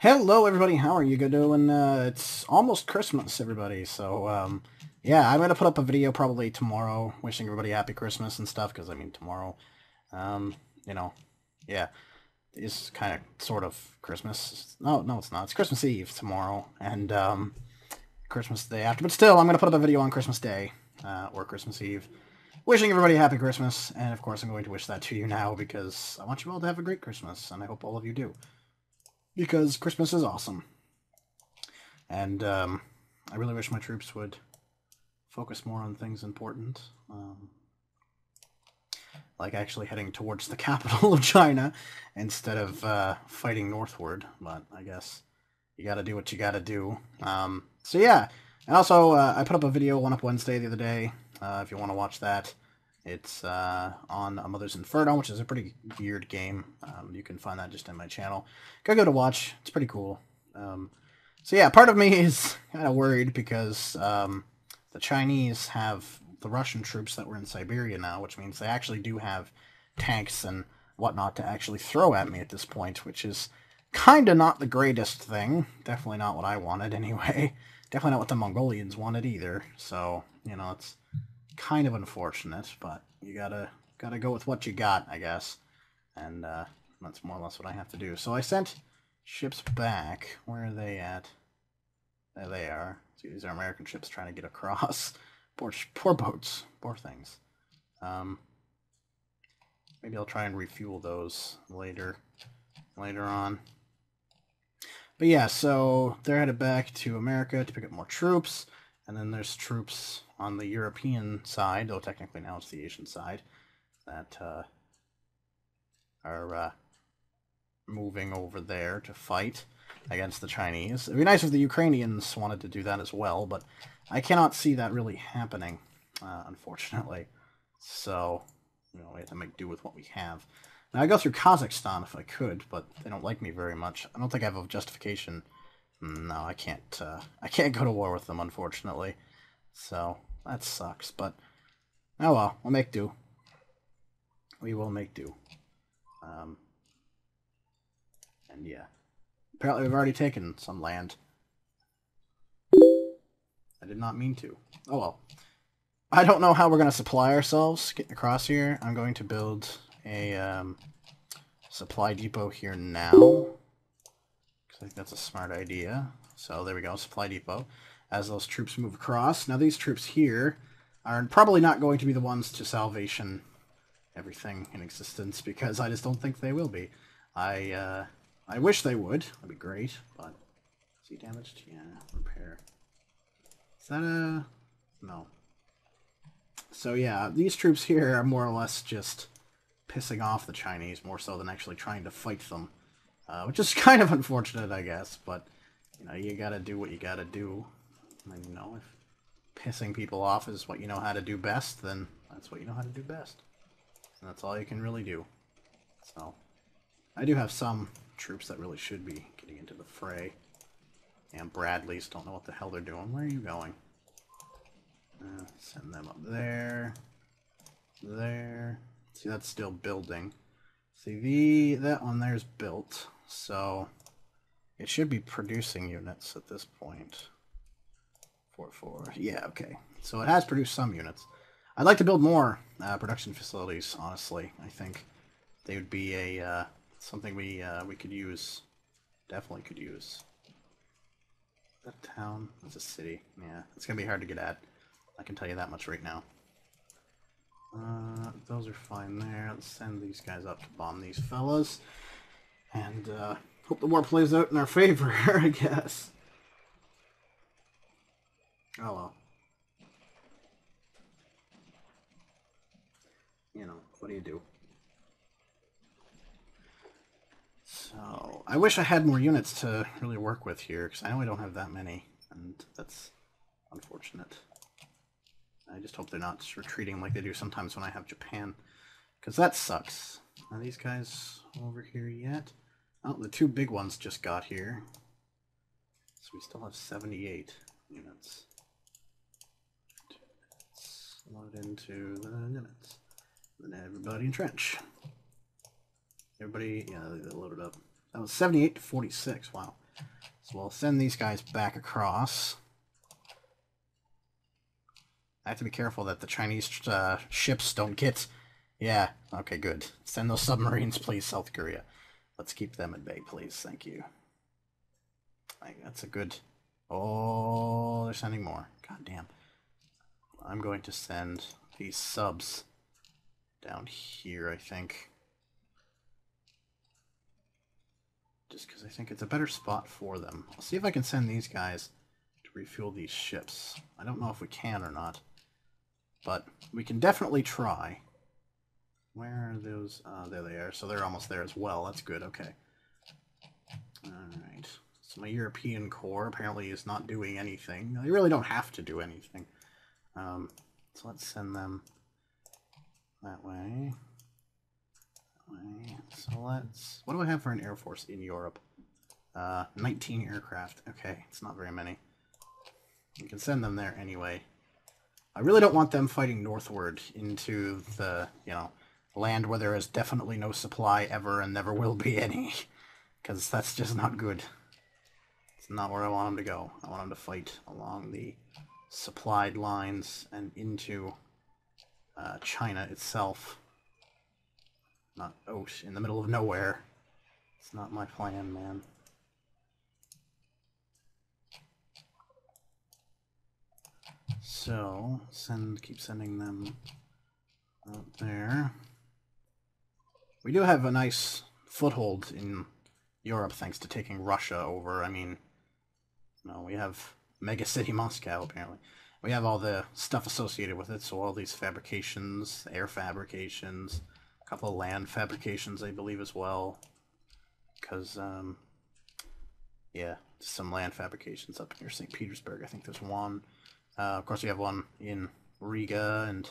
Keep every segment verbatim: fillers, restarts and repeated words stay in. Hello, everybody. How are you doing? Uh, it's almost Christmas, everybody. So, um, yeah, I'm going to put up a video probably tomorrow, wishing everybody happy Christmas and stuff, because, I mean, tomorrow, um, you know, yeah, is kind of, sort of Christmas. No, no, it's not. It's Christmas Eve tomorrow, and, um, Christmas Day after. But still, I'm going to put up a video on Christmas Day, uh, or Christmas Eve, wishing everybody happy Christmas, and, of course, I'm going to wish that to you now, because I want you all to have a great Christmas, and I hope all of you do. Because Christmas is awesome. And um, I really wish my troops would focus more on things important. Um, like actually heading towards the capital of China instead of uh, fighting northward. But I guess you gotta do what you gotta do. Um, so yeah. And also, uh, I put up a video, One Up Wednesday, the other day. Uh, if you want to watch that. It's uh, on A Mother's Inferno, which is a pretty weird game. Um, you can find that just in my channel. Go go to watch. It's pretty cool. Um, so yeah, part of me is kind of worried because um, the Chinese have the Russian troops that were in Siberia now, which means they actually do have tanks and whatnot to actually throw at me at this point, which is kind of not the greatest thing. Definitely not what I wanted anyway. Definitely not what the Mongolians wanted either. So, you know, it's kind of unfortunate, but you gotta gotta go with what you got, I guess, and uh, that's more or less what I have to do. So I sent ships back. Where are they at? There they are. See, these are American ships trying to get across. Poor, poor boats. Poor things. Um, maybe I'll try and refuel those later, later on. But yeah, so they're headed back to America to pick up more troops, and then there's troops on the European side, though technically now it's the Asian side, that uh, are uh, moving over there to fight against the Chinese. It would be nice if the Ukrainians wanted to do that as well, but I cannot see that really happening, uh, unfortunately. So, you know, we have to make do with what we have. Now, I'd go through Kazakhstan if I could, but they don't like me very much. I don't think I have a justification. No, I can't, uh, I can't go to war with them, unfortunately. So, that sucks, but oh well, we'll make do. We will make do. Um, and yeah. Apparently we've already taken some land. I did not mean to. Oh well. I don't know how we're going to supply ourselves getting across here. I'm going to build a um, supply depot here now. Because I think that's a smart idea. So there we go, supply depot. As those troops move across. Now these troops here are probably not going to be the ones to salvation everything in existence, because I just don't think they will be. I uh, I wish they would. That'd be great, but is he damaged? Yeah, repair. Is that a... no. So yeah, these troops here are more or less just pissing off the Chinese more so than actually trying to fight them, uh, which is kind of unfortunate, I guess, but you know, you gotta do what you gotta do. And, you know, if pissing people off is what you know how to do best, then that's what you know how to do best. And that's all you can really do. So, I do have some troops that really should be getting into the fray. And Bradleys don't know what the hell they're doing. Where are you going? Uh, send them up there. There. See, that's still building. See, the that one there's built. So, it should be producing units at this point. four four. Yeah, okay. So it has produced some units. I'd like to build more uh, production facilities, honestly. I think they would be a uh, something we uh, we could use. Definitely could use. Is that a town? That's a city. Yeah, it's going to be hard to get at. I can tell you that much right now. Uh, those are fine there. Let's send these guys up to bomb these fellas. And uh, hope the war plays out in our favor, I guess. Oh well. You know, what do you do? So, I wish I had more units to really work with here, because I know I don't have that many, and that's unfortunate. I just hope they're not retreating like they do sometimes when I have Japan, because that sucks. Are these guys over here yet? Oh, the two big ones just got here. So we still have seventy-eight units. Load into the Nimitz. Then everybody entrench. Everybody, yeah, they loaded up. That was seventy-eight to forty-six. Wow. So we'll send these guys back across. I have to be careful that the Chinese uh, ships don't get... Yeah, okay, good. Send those submarines, please, South Korea. Let's keep them at bay, please. Thank you. I think that's a good... Oh, they're sending more. God damn. I'm going to send these subs down here, I think. Just because I think it's a better spot for them. I'll see if I can send these guys to refuel these ships. I don't know if we can or not, but we can definitely try. Where are those? Uh, there they are. So they're almost there as well. That's good. Okay. Alright. So my European Corps apparently is not doing anything. They really don't have to do anything. Um, so let's send them that way. That way. So let's... What do I have for an Air Force in Europe? Uh, nineteen aircraft. Okay. It's not very many. We can send them there anyway. I really don't want them fighting northward into the, you know... land where there is definitely no supply ever and never will be any, because that's just not good. It's not where I want them to go. I want them to fight along the supplied lines and into uh, China itself. Not out in the middle of nowhere. It's not my plan, man. So, send, keep sending them out there. We do have a nice foothold in Europe thanks to taking Russia over. I mean, no, we have mega city Moscow, apparently. We have all the stuff associated with it, so all these fabrications, air fabrications, a couple of land fabrications, I believe, as well. Because, um, yeah, some land fabrications up near Saint Petersburg. I think there's one. Uh, of course, we have one in Riga and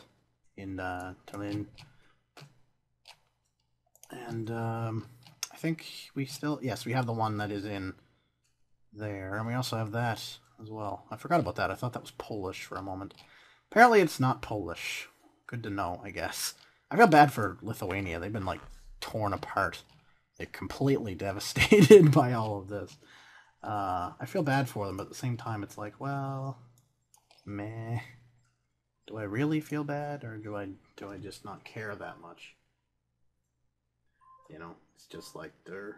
in uh, Tallinn. And um, I think we still... Yes, we have the one that is in there. And we also have that as well. I forgot about that. I thought that was Polish for a moment. Apparently it's not Polish. Good to know, I guess. I feel bad for Lithuania. They've been, like, torn apart. They're completely devastated by all of this. Uh, I feel bad for them, but at the same time it's like, well... Meh. Do I really feel bad, or do I, do I just not care that much? You know, it's just like they're...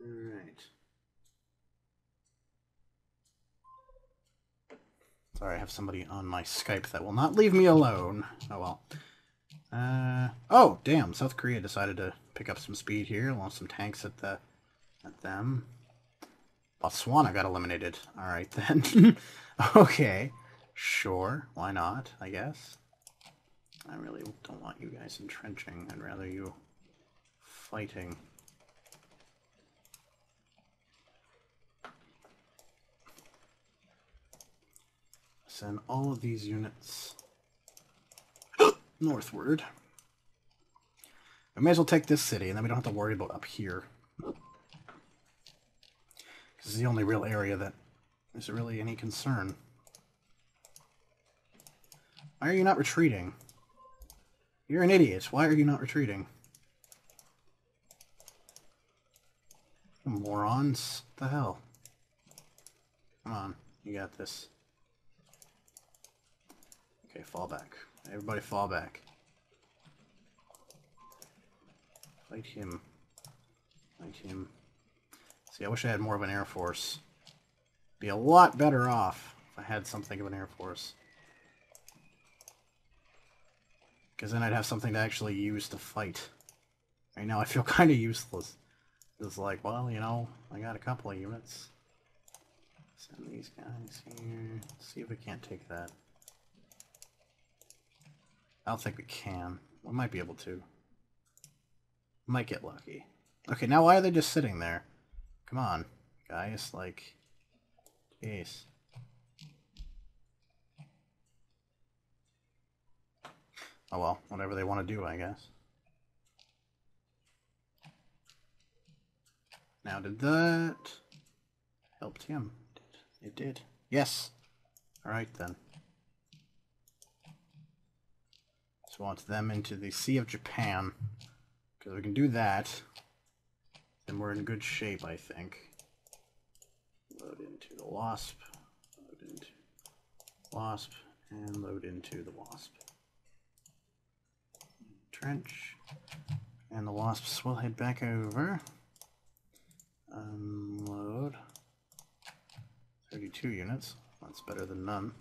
All right. Sorry, I have somebody on my Skype that will not leave me alone. Oh, well. Uh, oh, damn, South Korea decided to pick up some speed here, launch some tanks at the, at them. Botswana got eliminated. Alright then. Okay. Sure. Why not, I guess. I really don't want you guys entrenching. I'd rather you fighting. Send all of these units northward. We may as well take this city, and then we don't have to worry about up here. This is the only real area that is really any concern. Why are you not retreating? You're an idiot. Why are you not retreating? You morons. What the hell? Come on. You got this. Okay, fall back. Everybody fall back. Fight him. Fight him. See, I wish I had more of an Air Force. Be a lot better off if I had something of an Air Force. Because then I'd have something to actually use to fight. Right now I feel kind of useless. It's like, well, you know, I got a couple of units. Send these guys here. Let's see if we can't take that. I don't think we can. We might be able to. Might get lucky. Okay, now why are they just sitting there? Come on, guys, like, jeez. Oh well, whatever they want to do, I guess. Now, did that... helped him? It did. Yes! Alright then. Launch them into the Sea of Japan. Because we can do that, then we're in good shape, I think. Load into the Wasp, load into Wasp, and load into the Wasp. Trench, and the Wasps will head back over. Unload. thirty-two units. That's better than none.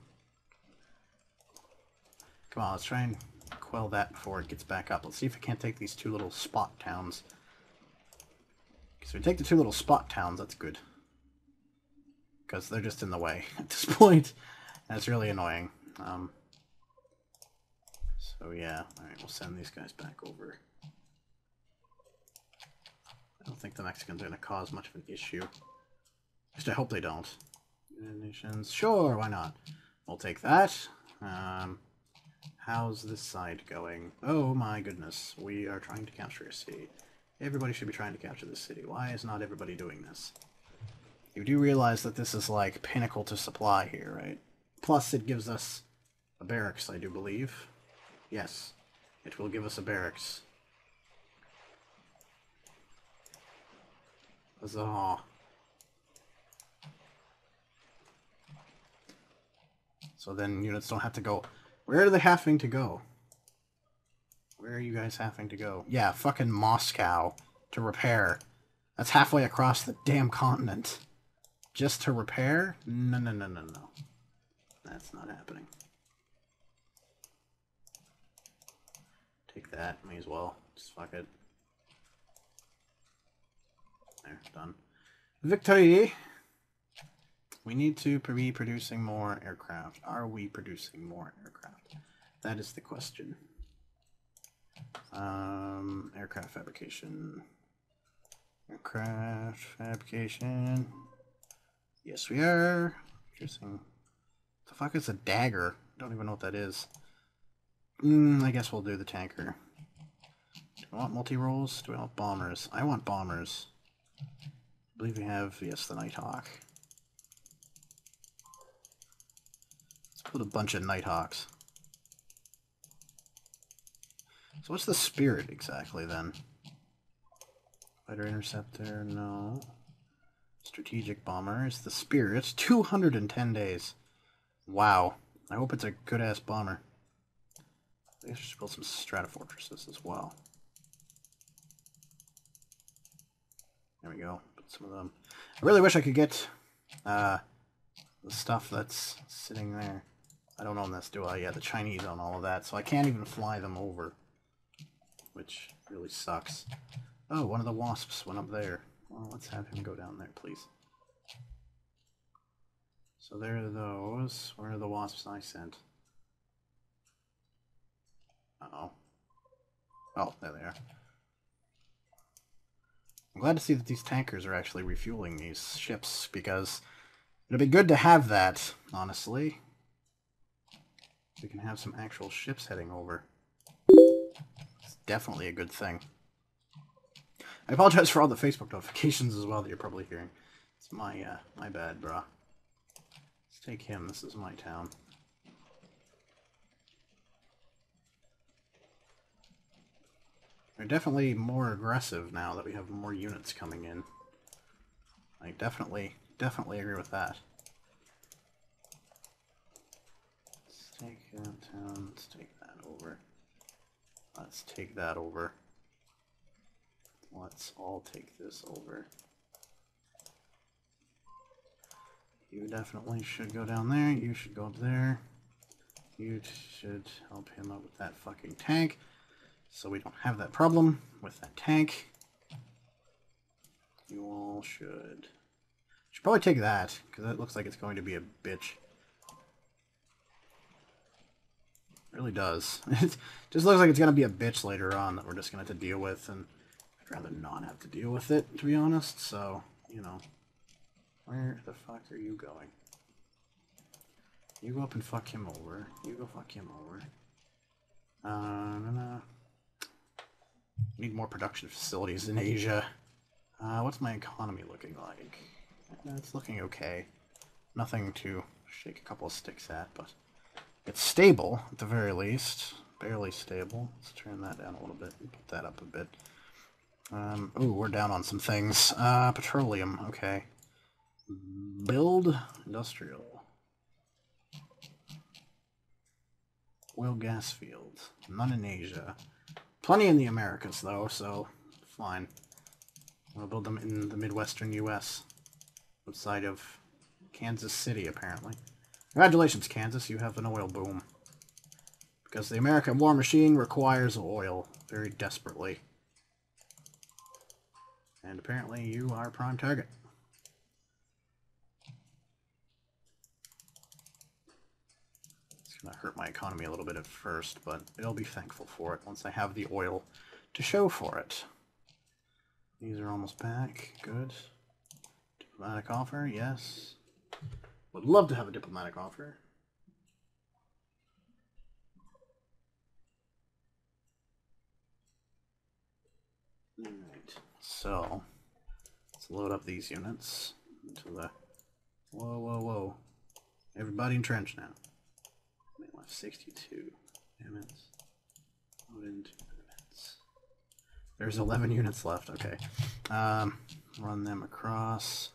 Come on, let's try and quell that before it gets back up. Let's see if I can't take these two little spot towns. Because if we take the two little spot towns, that's good. Because they're just in the way at this point. That's really annoying. Um, so yeah, alright, we'll send these guys back over. I don't think the Mexicans are going to cause much of an issue. Just I hope they don't. Nations, sure, why not? We'll take that. Um, how's this side going? Oh my goodness, we are trying to capture a city. Everybody should be trying to capture this city. Why is not everybody doing this? You do realize that this is like pinnacle to supply here, right? Plus it gives us a barracks, I do believe. Yes, it will give us a barracks. Huzzah. So then units don't have to go. Where are they having to go? Where are you guys having to go? Yeah, fucking Moscow to repair. That's halfway across the damn continent. Just to repair? No, no, no, no, no. That's not happening. Take that. May as well. Just fuck it. There. Done. Victory! We need to be producing more aircraft. Are we producing more aircraft? That is the question. Um, aircraft fabrication. Aircraft fabrication... Yes, we are. Interesting. The fuck is a dagger? I don't even know what that is. Mm, I guess we'll do the tanker. Do I want multi-rolls? Do I want bombers? I want bombers. I believe we have, yes, the Nighthawk. Let's put a bunch of Nighthawks. So what's the Spirit exactly, then? Fighter interceptor? No. Strategic bomber is the Spirit. two hundred ten days. Wow. I hope it's a good-ass bomber. I guess we should build some Stratofortresses as well. There we go. Put some of them. I really wish I could get uh, the stuff that's sitting there. I don't own this, do I? Yeah, the Chinese own all of that, so I can't even fly them over. Which really sucks. Oh, one of the Wasps went up there. Well, let's have him go down there, please. So there are those. Where are the Wasps I sent? Uh-oh. Oh, there they are. I'm glad to see that these tankers are actually refueling these ships, because it'd be good to have that, honestly. We can have some actual ships heading over. It's definitely a good thing. I apologize for all the Facebook notifications as well that you're probably hearing. It's my, uh, my bad, brah. Let's take him. This is my town. They're definitely more aggressive now that we have more units coming in. I definitely, definitely agree with that. Let's take that town. Let's take that over. Let's take that over. Let's all take this over. You definitely should go down there. You should go up there. You should help him out with that fucking tank. So we don't have that problem with that tank. You all should... Should probably take that, because that looks like it's going to be a bitch. It really does. It just looks like it's going to be a bitch later on that we're just going to have to deal with, and... rather not have to deal with it, to be honest, so, you know. Where the fuck are you going? You go up and fuck him over. You go fuck him over. Uh, no, no. Need more production facilities in Asia. Uh, what's my economy looking like? It's looking okay. Nothing to shake a couple of sticks at, but it's stable, at the very least. barely stable. Let's turn that down a little bit and put that up a bit. Um, ooh, we're down on some things. Uh, petroleum, okay. Build industrial. Oil gas fields. None in Asia. Plenty in the Americas, though, so fine. We'll build them in the Midwestern U S outside of Kansas City, apparently. Congratulations, Kansas, you have an oil boom. Because the American war machine requires oil very desperately. And apparently you are a prime target. It's going to hurt my economy a little bit at first, but I'll be thankful for it once I have the oil to show for it. These are almost back. Good. Diplomatic offer, yes. Would love to have a diplomatic offer. Alright, so let's load up these units into the... Whoa, whoa, whoa. Everybody entrenched now. They left sixty-two units. Load into units. There's eleven units left, okay. Um, run them across.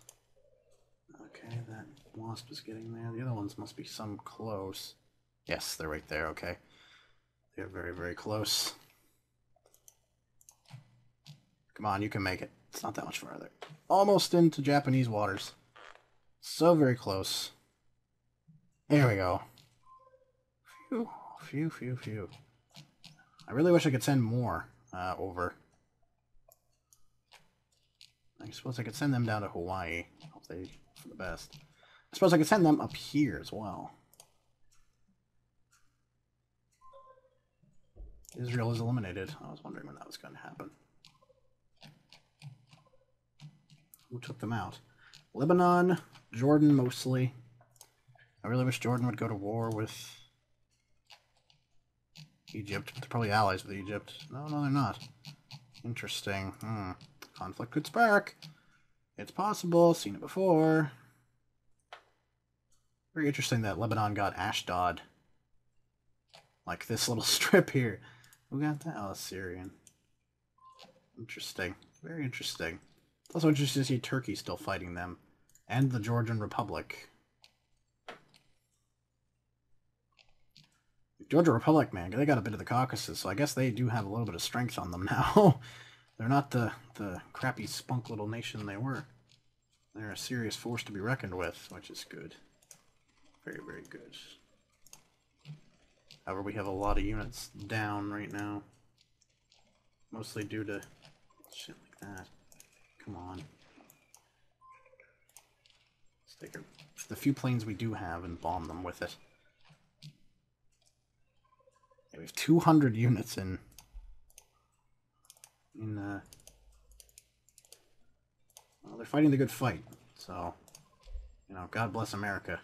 Okay, that Wasp is getting there. The other ones must be some close. Yes, they're right there, okay. They're very, very close. Come on, you can make it. It's not that much farther. Almost into Japanese waters. So very close. There we go. Phew, phew, phew, phew. I really wish I could send more uh, over. I suppose I could send them down to Hawaii. Hope they for the best. I suppose I could send them up here as well. Israel is eliminated. I was wondering when that was going to happen. Who took them out? Lebanon, Jordan mostly. I really wish Jordan would go to war with Egypt. They're probably allies with Egypt. No, no, they're not. Interesting. Hmm. Conflict could spark. It's possible. Seen it before. Very interesting that Lebanon got Ashdod. Like this little strip here. Who got that? Oh, Syrian. Interesting. Very interesting. It's also interesting to see Turkey still fighting them, and the Georgian Republic. The Georgian Republic, man, they got a bit of the Caucasus, so I guess they do have a little bit of strength on them now. They're not the, the crappy spunk little nation they were. They're a serious force to be reckoned with, which is good. Very, very good. However, we have a lot of units down right now. Mostly due to shit like that. Come on. Let's take our, the few planes we do have and bomb them with it. Yeah, we have two hundred units in... in, uh... Well, they're fighting the good fight, so... You know, God bless America.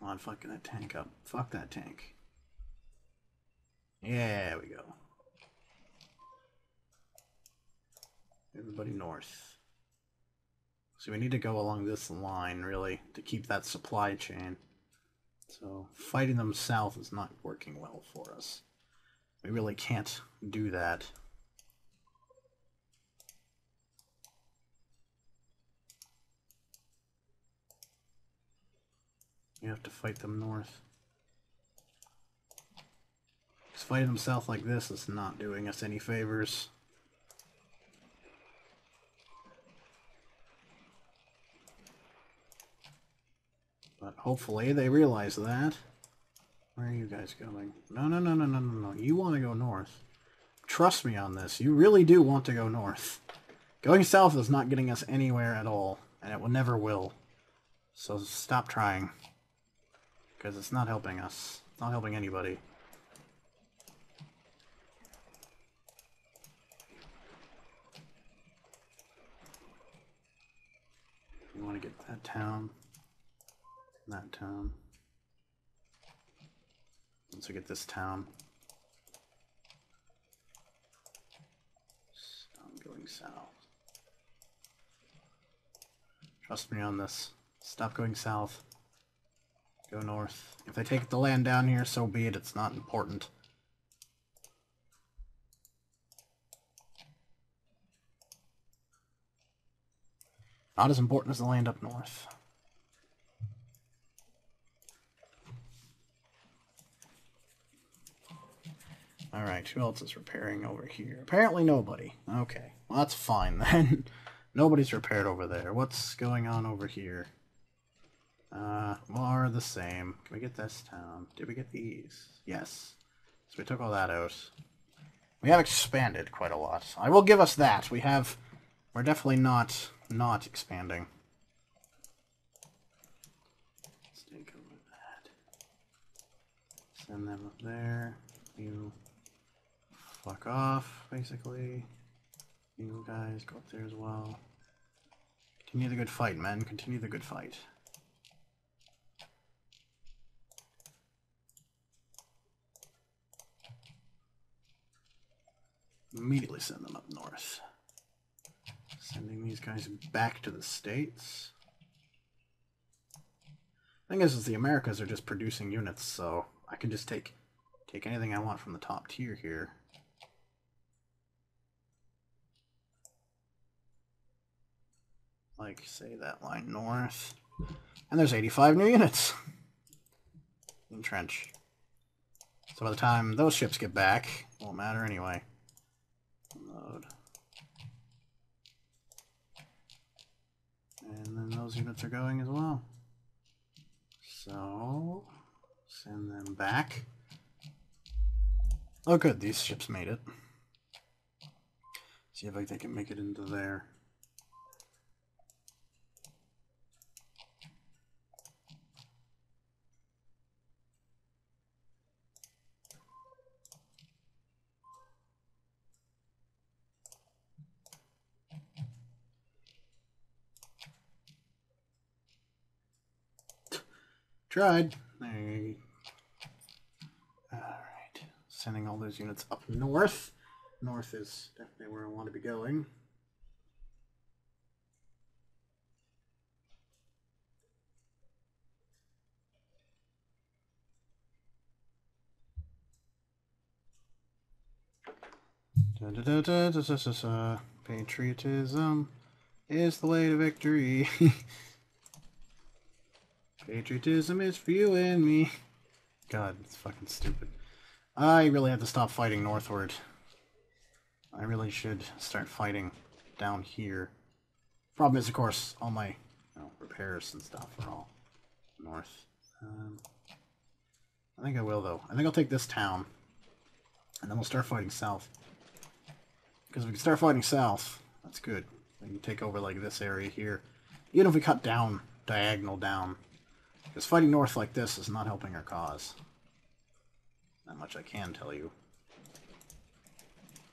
Come on, fuck that tank up. Fuck that tank. Yeah, there we go. Everybody north. So we need to go along this line, really, to keep that supply chain. So fighting them south is not working well for us. We really can't do that. You have to fight them north. Because fighting them south like this is not doing us any favors. But hopefully they realize that. Where are you guys going? No, no, no, no, no, no, no. You want to go north. Trust me on this. You really do want to go north. Going south is not getting us anywhere at all. And it will never will. So stop trying. Because it's not helping us. It's not helping anybody. You want to get that town. That town. Once we get this town. I'm going south. Trust me on this. Stop going south. Go north. If they take the land down here, so be it. It's not important. Not as important as the land up north. Alright, who else is repairing over here? Apparently nobody. Okay, well that's fine then. Nobody's repaired over there. What's going on over here? Uh, more the same. Can we get this town? Did we get these? Yes. So we took all that out. We have expanded quite a lot. I will give us that. We have... We're definitely not... not expanding. Let's take over that. Send them up there. You... fuck off, basically. You guys go up there as well. Continue the good fight, men. Continue the good fight. Immediately send them up north. Sending these guys back to the States. The thing is, is the Americas are just producing units, so I can just take take anything I want from the top tier here. Like, say, that line north. And there's eighty-five new units. Entrench. So by the time those ships get back, it won't matter anyway. Load. And then those units are going as well. So, send them back. Oh good, these ships made it. See if like, they can make it into there. Tried. Alright. Sending all those units up north. North is definitely where I want to be going. Da, da, da, da, da, da, da, da. Patriotism is the way to victory. Patriotism is fueling me. God, it's fucking stupid. I really have to stop fighting northward. I really should start fighting down here. Problem is, of course, all my you know, repairs and stuff are all north. Um, I think I will, though. I think I'll take this town, and then we'll start fighting south. Because if we can start fighting south, that's good. We can take over, like, this area here. Even if we cut down, diagonal down. Because fighting north like this is not helping our cause. That much I can tell you.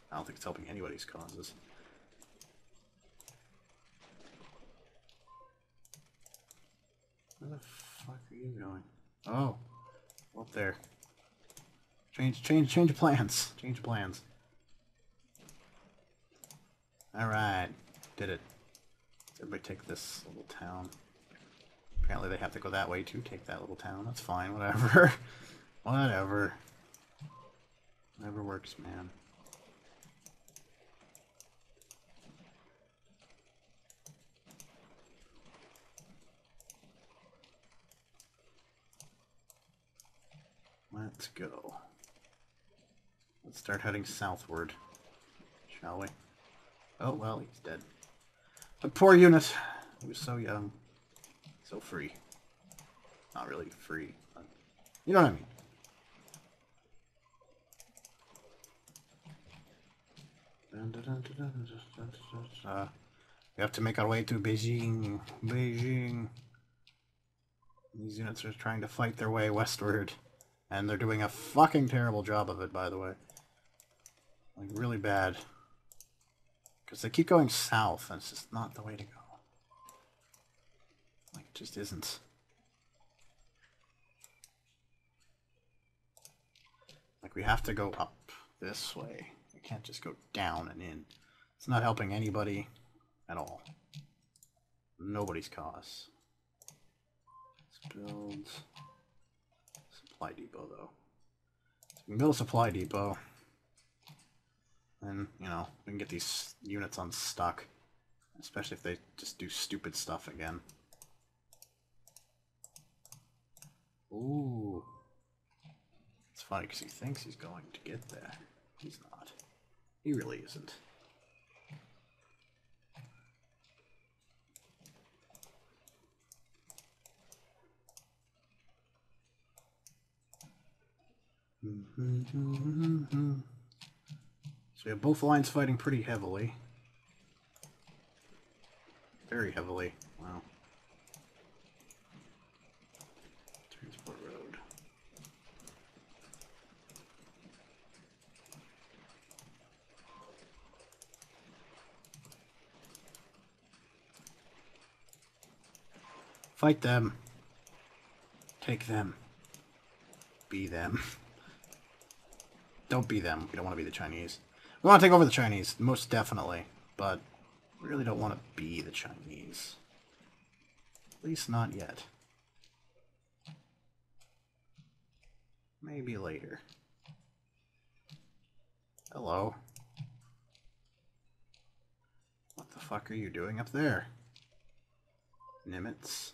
I don't think it's helping anybody's causes. Where the fuck are you going? Oh, up there. Change, change, change plans. Change plans. Alright, did it. Everybody take this little town. Apparently they have to go that way to take that little town. That's fine, whatever. Whatever. Whatever works, man. Let's go. Let's start heading southward, shall we? Oh, well, he's dead. But poor unit. He was so young. So free. Not really free, but you know what I mean. Uh, we have to make our way to Beijing. Beijing. These units are trying to fight their way westward. And they're doing a fucking terrible job of it, by the way. Like, really bad. Because they keep going south, and it's just not the way to go. Like, it just isn't. Like, we have to go up this way. We can't just go down and in. It's not helping anybody at all. Nobody's caught us. Let's build supply depot though. So we can build a supply depot. And you know, we can get these units unstuck. Especially if they just do stupid stuff again. Ooh. It's funny because he thinks he's going to get there. He's not. He really isn't. So we have both lines fighting pretty heavily. Very heavily. Wow. Transport road. Fight them. Take them. Be them. Don't be them. We don't want to be the Chinese. We want to take over the Chinese, most definitely. But we really don't want to be the Chinese. At least not yet. Maybe later. Hello. What the fuck are you doing up there? Nimitz.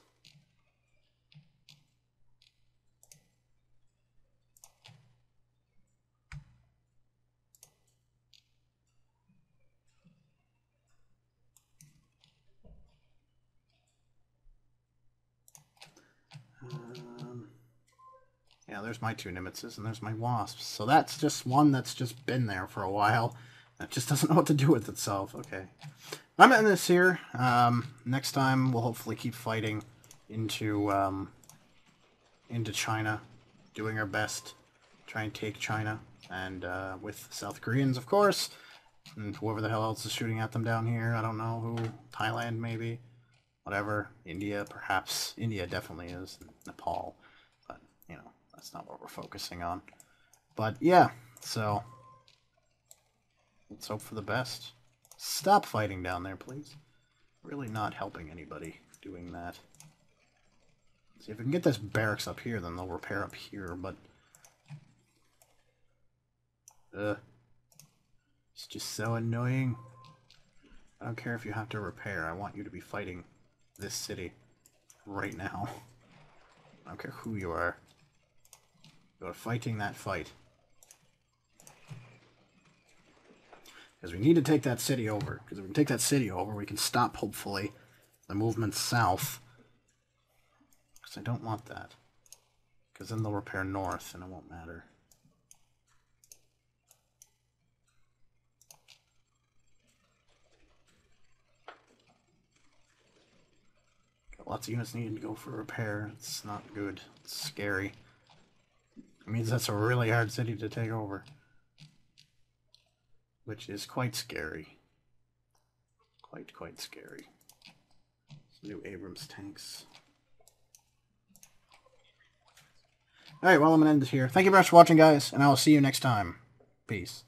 Yeah, there's my two Nimitzes, and there's my Wasps. So that's just one that's just been there for a while. That just doesn't know what to do with itself. Okay. I'm ending this here. Um, next time, we'll hopefully keep fighting into, um, into China. Doing our best. Try and take China. And uh, with South Koreans, of course. And whoever the hell else is shooting at them down here. I don't know who. Thailand, maybe. Whatever. India, perhaps. India definitely is. Nepal. But, you know. That's not what we're focusing on. But yeah, so let's hope for the best. Stop fighting down there, please. Really not helping anybody doing that. See, if we can get this barracks up here, then they'll repair up here, but... Ugh. It's just so annoying. I don't care if you have to repair. I want you to be fighting this city right now. I don't care who you are. We're fighting that fight. Because we need to take that city over. Because if we can take that city over, we can stop, hopefully, the movement south. Because I don't want that. Because then they'll repair north, and it won't matter. Got lots of units needed to go for repair. It's not good. It's scary. It means that's a really hard city to take over. Which is quite scary. Quite, quite scary. Some new Abrams tanks. Alright, well, I'm going to end it here. Thank you very much for watching, guys, and I will see you next time. Peace.